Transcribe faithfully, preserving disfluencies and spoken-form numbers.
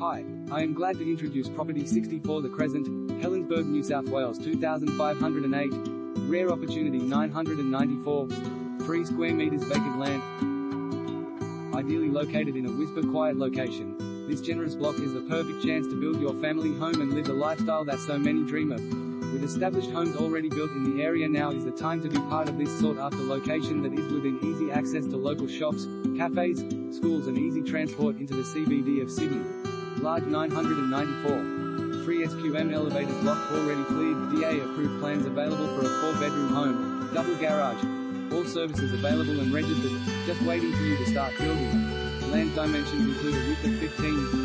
Hi, I am glad to introduce Property sixty-four The Crescent, Helensburgh, New South Wales two thousand five hundred eight, Rare Opportunity nine hundred ninety-four, three square metres vacant land. Ideally located in a whisper-quiet location, this generous block is the perfect chance to build your family home and live the lifestyle that so many dream of. With established homes already built in the area, now is the time to be part of this sought-after location that is within easy access to local shops, cafes, schools and easy transport into the C B D of Sydney. Large nine hundred ninety-four. Free S Q M elevated block already cleared, D A approved plans available for a four-bedroom home, double garage. All services available and registered, just waiting for you to start building. Land dimensions included with the fifteen.